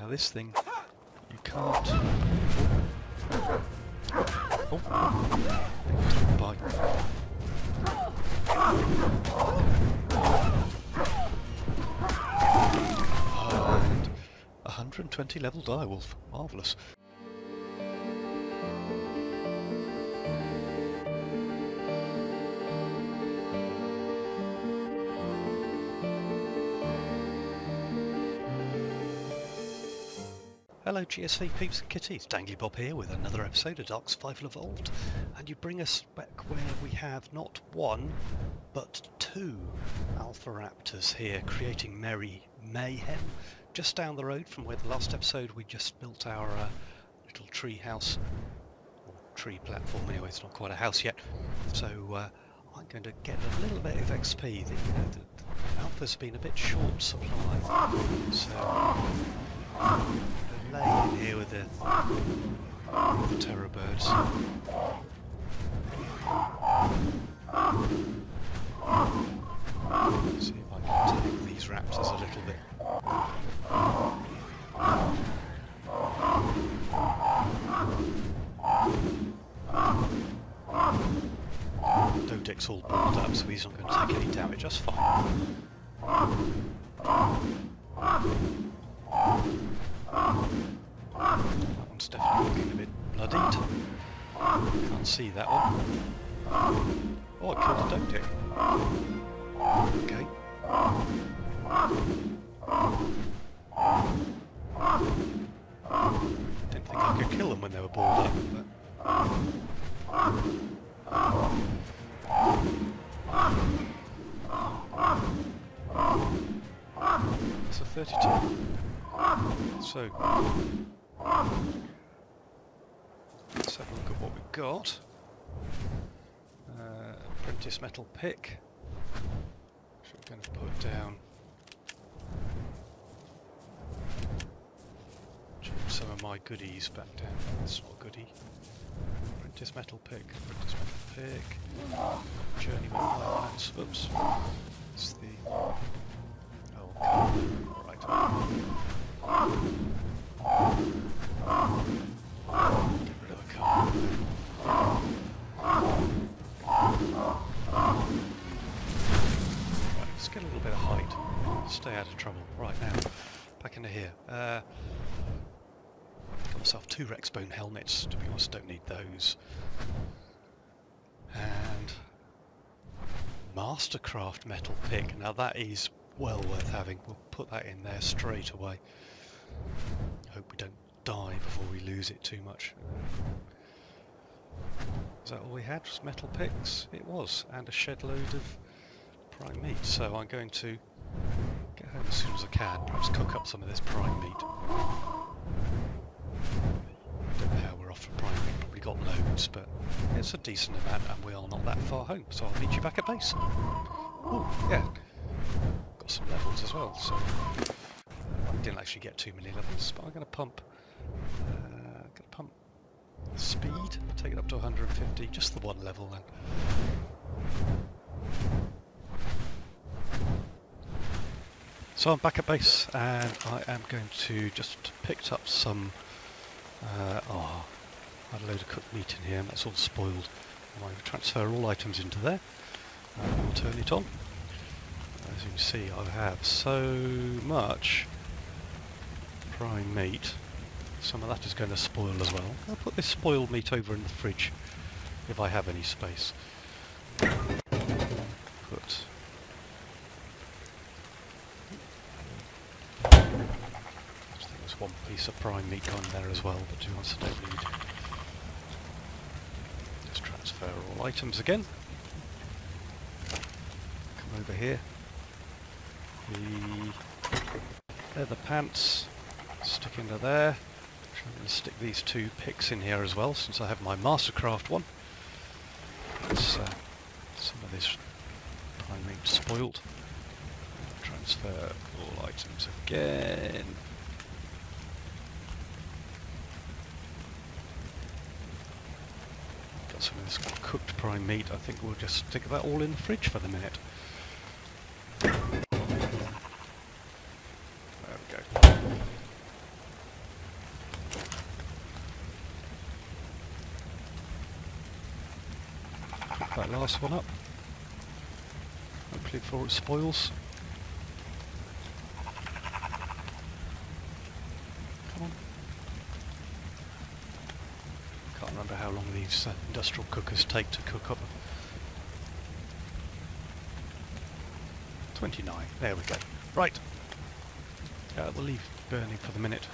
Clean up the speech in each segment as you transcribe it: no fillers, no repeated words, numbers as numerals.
Now this thing, you can't... Oh! Bite. And 120 level direwolf. Marvellous. Hello GSV peeps and kitties, Dangly Bob here with another episode of Ark Survival Evolved, and you bring us back where we have not one, but two Alpha Raptors here creating merry mayhem just down the road from where the last episode we just built our little tree house, or tree platform. Anyway, it's not quite a house yet, so I'm going to get a little bit of XP. The Alpha's been a bit short supplied, so... laying in here with the terror birds. Let's see if I can take these raptors a little bit. Dodex all balled up, so he's not going to take any damage. That's fine. That one's definitely looking a bit bloodied. Can't see that one. Oh, it killed a Dodex. Okay. Didn't think I could kill them when they were balled up, but... It's a 32. So, let's have a look at what we've got. Apprentice metal pick, which we're going to put down. Check some of my goodies back down. That's not a goodie. Apprentice metal pick, apprentice metal pick. Journeyman violence. Oops. It's the... oh, okay. Alright. Get rid of a car. Right, let's get a little bit of height. Stay out of trouble. Right now, back into here. Got myself two Rexbone helmets. To be honest, don't need those. And Mastercraft metal pick. Now that is well worth having. We'll put that in there straight away. Hope we don't die before we lose it too much. Is that all we had? Just metal picks? It was, and a shed load of prime meat. So I'm going to get home as soon as I can. Perhaps cook up some of this prime meat. I don't know how we're off for prime meat. Probably got loads, but it's a decent amount, and we are not that far home. So I'll meet you back at base. Oh yeah, got some levels as well. So. Didn't actually get too many levels, but I'm going to pump speed, take it up to 150, just the one level then. So I'm back at base, and I am going to just picked up some, I had a load of cooked meat in here, and that's all spoiled. I'm going to transfer all items into there, and we'll turn it on. As you can see, I have so much prime meat. Some of that is going to spoil as well. I'll put this spoiled meat over in the fridge if I have any space. Put I think there's one piece of prime meat gone there as well, but two ones I don't need. Just transfer all items again. Come over here. They're the pants. Stick into there. I'm going to stick these two picks in here as well, since I have my Mastercraft one. That's some of this prime meat spoiled. Transfer all items again. Got some of this cooked prime meat. I think we'll just stick that all in the fridge for the minute. There we go. that last one up. Hopefully before it spoils. Come on. Can't remember how long these industrial cookers take to cook up. 29. There we go. Right. We'll leave burning for the minute.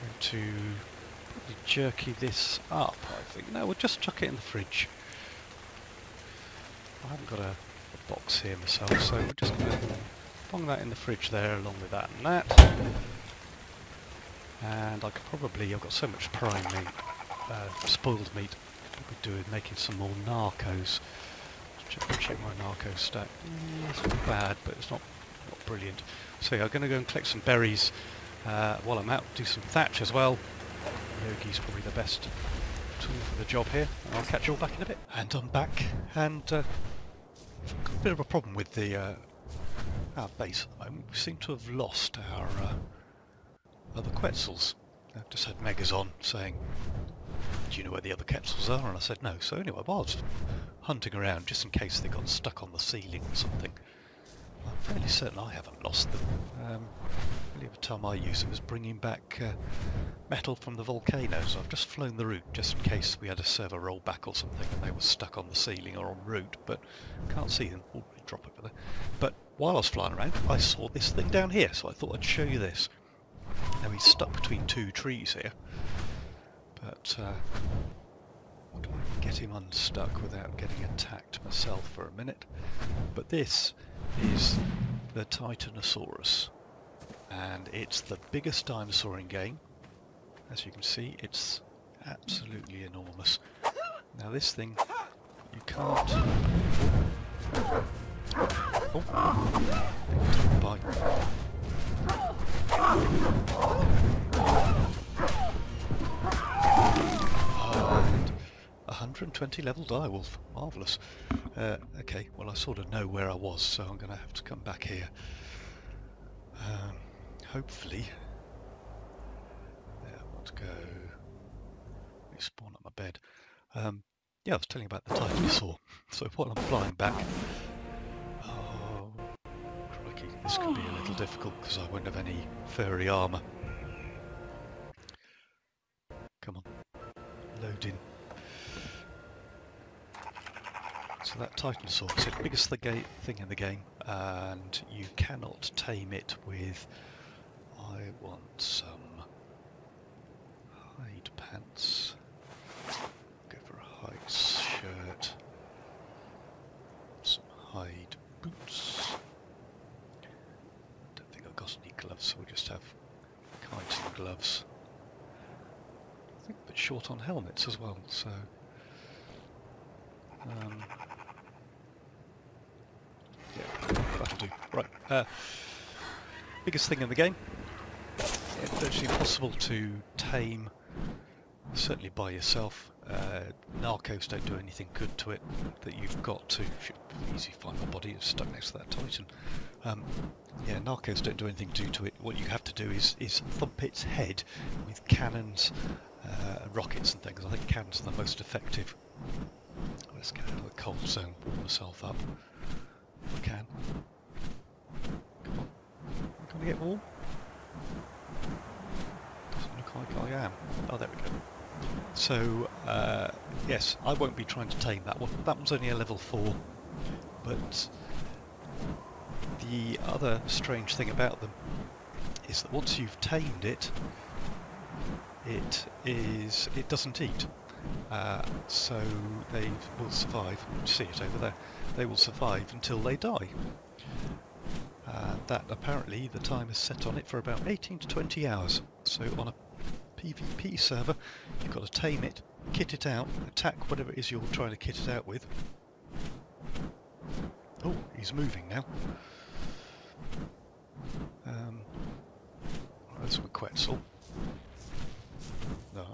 Going to probably jerky this up, I think. No, we'll just chuck it in the fridge. I haven't got a box here myself, so we're just going to bung that in the fridge there along with that and that. And I could probably, I've got so much prime meat, spoiled meat, I could probably do with making some more narcos. Check my narco stack. It's not bad, but it's not brilliant. So yeah, I'm going to go and collect some berries while I'm out. Do some thatch as well. Yogi's probably the best tool for the job here. And I'll catch you all back in a bit. And I'm back. And I've got a bit of a problem with the our base at the moment. We seem to have lost our other Quetzals. I've just had Megazon saying, do you know where the other Quetzals are? And I said no. So anyway, I was hunting around just in case they got stuck on the ceiling or something. I'm fairly certain I haven't lost them. The only time I used it was bringing back metal from the volcano, so I've just flown the route just in case we had a server roll back or something and they were stuck on the ceiling or en route, but can't see them. Oh, they drop over there. But while I was flying around, I saw this thing down here, so I thought I'd show you this. Now he's stuck between two trees here, but I can get him unstuck without getting attacked myself for a minute. But this is the Titanosaurus, and it's the biggest dinosaur in game. As you can see, it's absolutely enormous. Now this thing, you can't... Oh! Big bite. And 120 level direwolf, marvellous. Okay, well I sort of know where I was, so I'm going to have to come back here. Hopefully, yeah, I want to go respawn at my bed. Yeah, I was telling you about the Titanosaur. So while I'm flying back, oh crikey, this could be a little difficult because I won't have any furry armour. Come on, load in. So that Titanosaurus is the biggest thing in the game, and you cannot tame it with... I want some hide pants. Go for a hide shirt. Some hide boots. Don't think I've got any gloves, so we'll just have chitin gloves. I think a bit short on helmets as well, so... yeah, that'll do. Right, biggest thing in the game. It's virtually impossible to tame, certainly by yourself. Narcos don't do anything good to it that you've got to. Should be easy, find my body, it's stuck next to that Titan. Yeah, narcos don't do anything due to it. What you have to do is thump its head with cannons, rockets and things. I think cannons are the most effective. Let's get out of the cold zone, warm myself up if I can. Come on. Can I get warm? Doesn't look like I am. Oh, there we go. So, yes, I won't be trying to tame that one. That one's only a level 4. But the other strange thing about them is that once you've tamed it, it doesn't eat. So they will survive, see it over there, they will survive until they die. That apparently the time is set on it for about 18 to 20 hours. So on a PvP server you've got to tame it, kit it out, attack whatever it is you're trying to kit it out with. Oh, he's moving now. That's my Quetzal. No.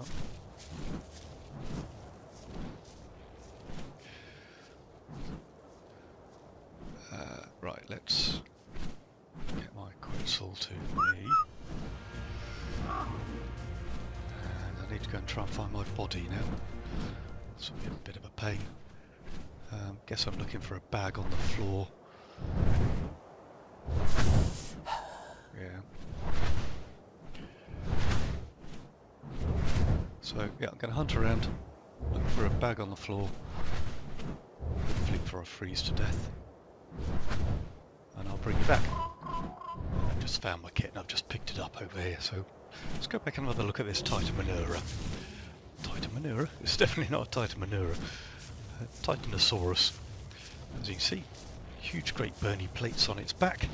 Right, let's get my Quetzal to me. And I need to go and try and find my body now. It's a bit of a pain. Guess I'm looking for a bag on the floor. Yeah. So yeah, I'm going to hunt around, look for a bag on the floor, hopefully before I freeze to death, and I'll bring you back. I've just found my kit and I've just picked it up over here, so let's go back and have a look at this Titanosaurus. Titanosaurus? It's definitely not a Titanosaurus. Titanosaurus. As you can see, huge great bony plates on its back.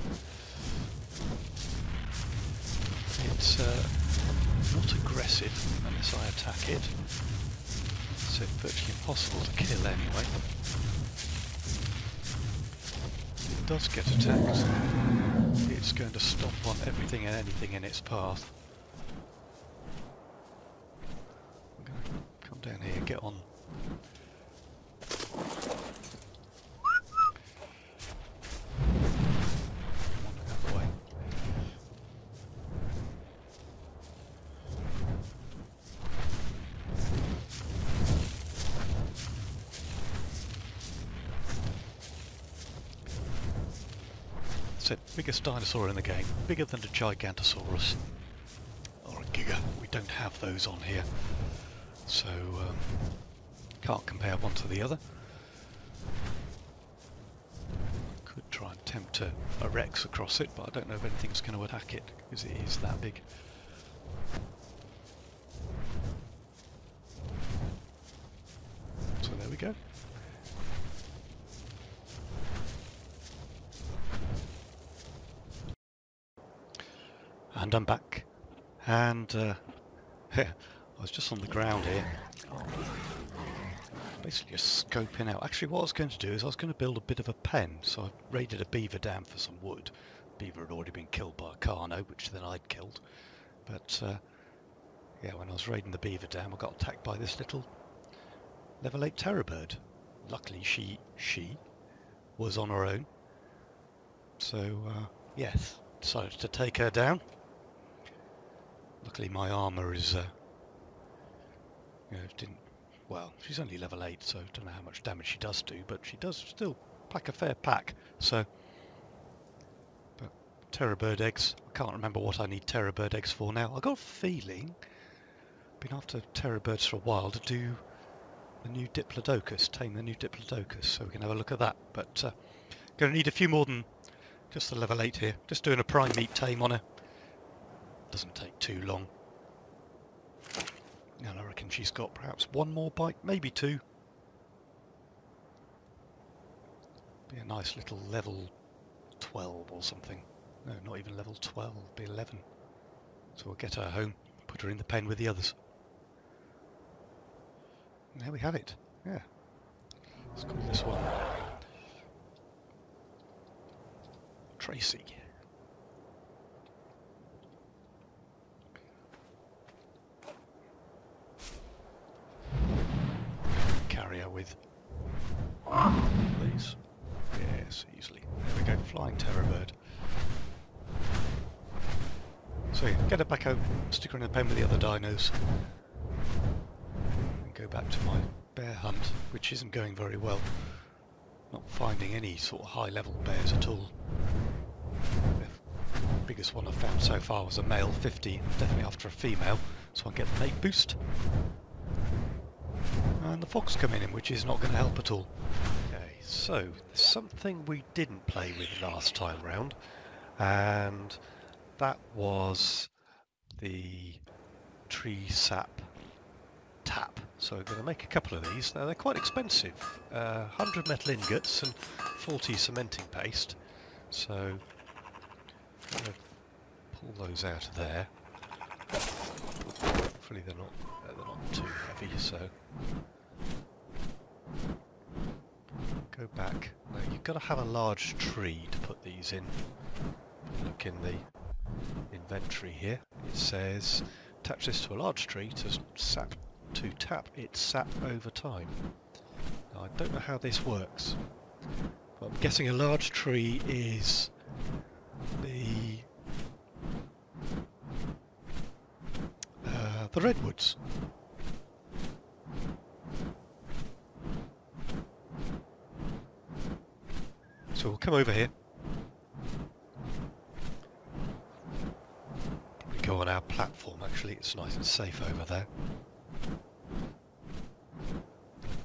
It's not aggressive unless I attack it, so virtually impossible to kill anyway. If it does get attacked, it's going to stomp on everything and anything in its path. I'm going to come down here and get on. Biggest dinosaur in the game, bigger than a Gigantosaurus or a Giga. We don't have those on here, so can't compare one to the other. I could try and tempt a Rex across it, but I don't know if anything's going to attack it because it is that big. So there we go. And I'm back, and I was just on the ground here, basically just scoping out. Actually, what I was going to do is I was going to build a bit of a pen, so I raided a beaver dam for some wood. The beaver had already been killed by a carno, which then I'd killed, but yeah, when I was raiding the beaver dam I got attacked by this little level 8 terror bird. Luckily she was on her own, so yes, decided to take her down. Luckily my armour is, you know, didn't, well, she's only level 8, so I don't know how much damage she does do, but she does still pack a fair pack, so. But terror bird eggs, I can't remember what I need terror bird eggs for now. I got a feeling, been after terror birds for a while, to do the new Diplodocus, tame the new Diplodocus, so we can have a look at that, but going to need a few more than just the level 8 here. Just doing a primate tame on her. Doesn't take too long. And I reckon she's got perhaps one more bite, maybe two. Be a nice little level 12 or something. No, not even level 12, be 11. So we'll get her home, put her in the pen with the others. And there we have it. Yeah. Let's call this one Tracy. Carry her with, please. Yes, easily. There we go, flying terror bird. So yeah, get her back home, stick her in the pen with the other dinos, and go back to my bear hunt, which isn't going very well. Not finding any sort of high-level bears at all. The biggest one I've found so far was a male 50, definitely after a female, so I can get the mate boost. And the fox coming in, which is not going to help at all. Okay, so something we didn't play with last time round, and that was the tree sap tap. So I'm going to make a couple of these. Now they're quite expensive, 100 metal ingots and 40 cementing paste. So I'm going to pull those out of there. Hopefully they're not too heavy, so go back. Now you've got to have a large tree to put these in. Look in the inventory here. It says attach this to a large tree to sap to tap its sap over time. Now, I don't know how this works. But I'm guessing a large tree is the redwoods. at all. Come over here. Probably go on our platform, actually. It's nice and safe over there.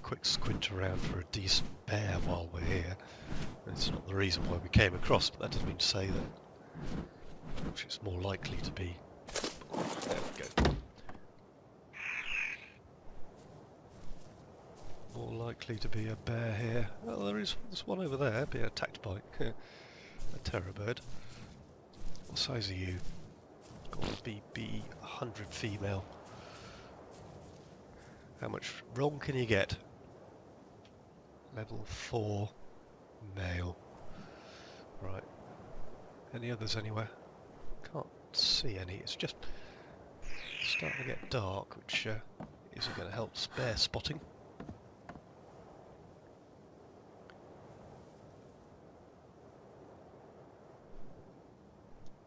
Quick squint around for a decent bear while we're here. It's not the reason why we came across, but that doesn't mean to say that. Actually, it's more likely to be... There we go. More likely to be a bear here. Well, there's one over there being attacked by a terror bird. What size are you? Got to be 100 female. How much wrong can you get? Level 4 male. Right. Any others anywhere? Can't see any. It's just starting to get dark, which isn't going to help bear spotting.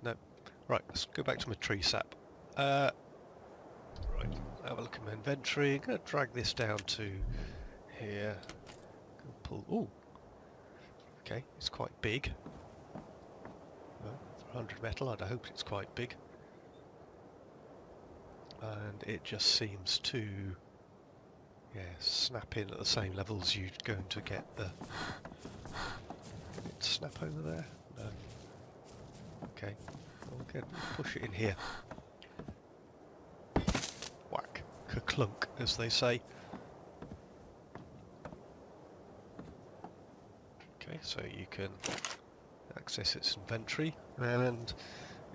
No. Right, let's go back to my tree sap. Right, have a look at my inventory. I'm going to drag this down to here. Pull. Ooh! Okay, it's quite big. Well, for 100 metal, I'd hope it's quite big. And it just seems to, yeah, snap in at the same levels you're going to get the... Can it snap over there? No. Okay, I'll get push it in here. Whack, ka-clunk, as they say. Okay, so you can access its inventory, and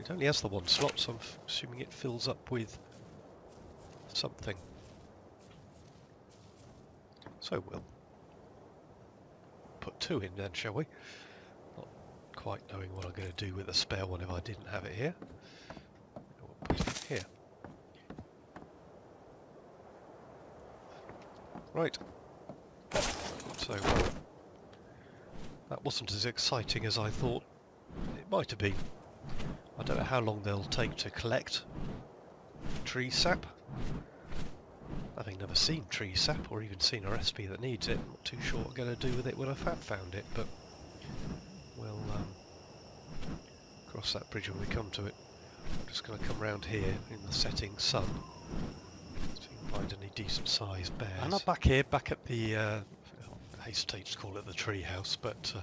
it only has the one slot, so I'm assuming it fills up with something. So we'll put 2 in then, shall we? Quite knowing what I'm going to do with the spare one if I didn't have it here. We'll put it here. Right. So that wasn't as exciting as I thought it might have been. I don't know how long they'll take to collect tree sap. Having never seen tree sap or even seen a recipe that needs it, I'm not too sure what I'm going to do with it when I have found it, but we'll cross that bridge when we come to it. I'm just going to come round here in the setting sun. See if we can find any decent sized bears. I'm not back here, back at the... I hesitate to call it the tree house, but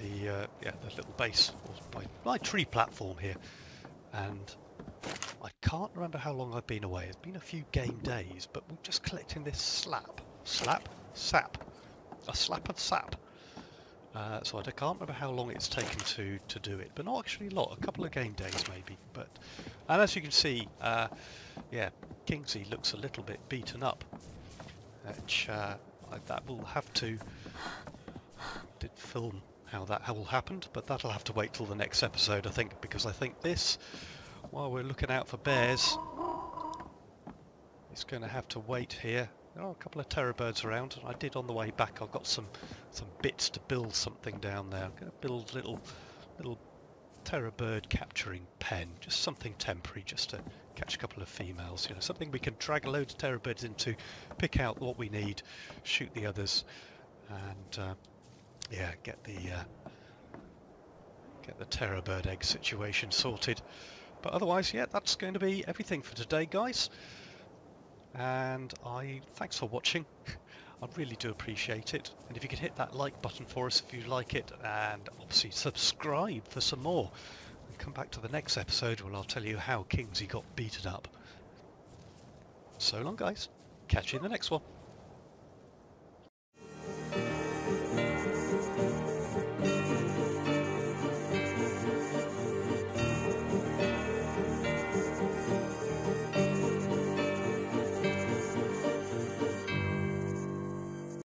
the little base, or my tree platform here. And I can't remember how long I've been away. It's been a few game days, but we're just collecting this slap of sap. So I can't remember how long it's taken to do it, but not actually a lot, a couple of game days maybe. But and as you can see, yeah, Kingsley looks a little bit beaten up, which that will have to... did film how that all happened, but that'll have to wait till the next episode, I think, because I think this, while we're looking out for bears, it's going to have to wait here. There are a couple of terror birds around, and I did on the way back. I've got some bits to build something down there. I'm going to build little terror bird capturing pen, just something temporary, just to catch a couple of females. You know, something we can drag loads of terror birds into, pick out what we need, shoot the others, and yeah, get the terror bird egg situation sorted. But otherwise, yeah, that's going to be everything for today, guys. And thanks for watching. I really do appreciate it, and if you could hit that like button for us if you like it, and obviously subscribe for some more, and come back to the next episode where I'll tell you how Kingsley got beaten up. So long, guys, catch you in the next one.